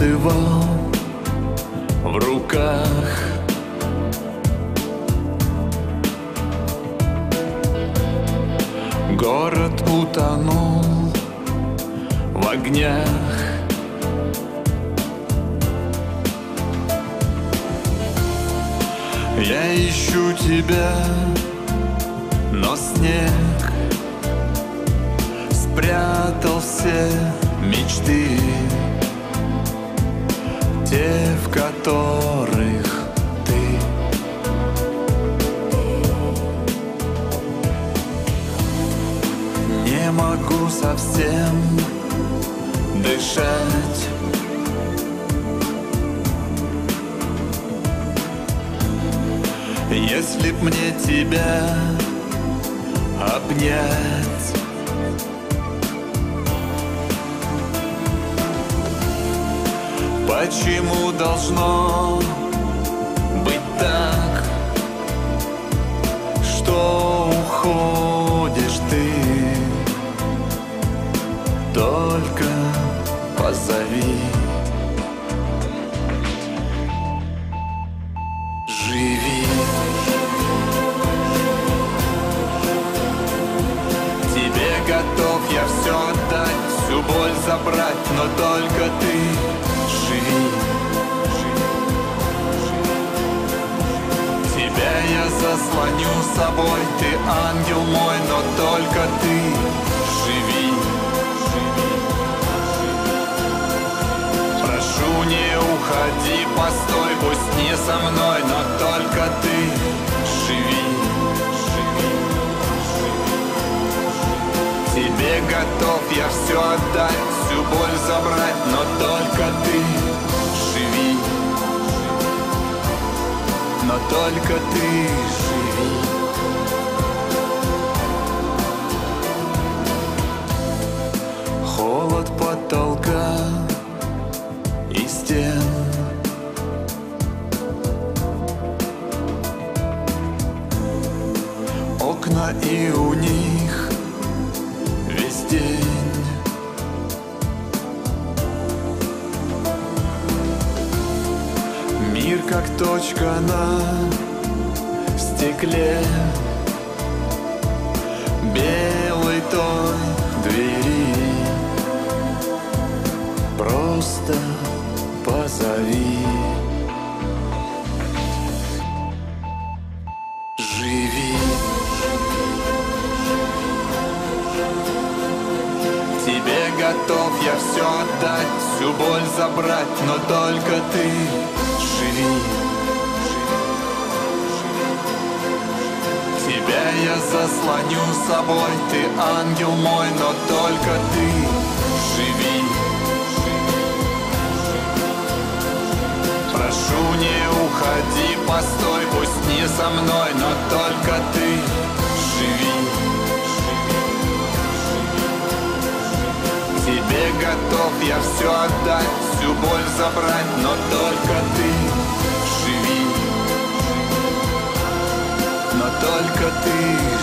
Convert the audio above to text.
остывал в руках. Город утонул в огнях. Я ищу тебя, но снег спрятал все мечты, те, в которых ты. Не могу совсем дышать. Если б мне тебя обнять. Почему должно быть так, что уходишь ты? Только позови. Живи. Тебе готов я все отдать, всю боль забрать, но только ты. Тебя я заслоню собой, ты ангел мой, но только ты живи. Прошу, не уходи, постой, пусть не со мной, но только ты живи. Тебе готов я все отдать, всю боль забрать, но только ты. Но только ты живи. Холод потолка и стен, окна, и у них весь день. Мир как точка на стекле белой той двери. Просто позови. Живи. Тебе готов я все отдать, всю боль забрать, но только ты. Тебя я заслоню собой, ты ангел мой, но только ты живи. Прошу, не уходи, постой, пусть не со мной, но только ты живи. Тебе готов я все отдать, всю боль забрать, но только ты живи. Но только ты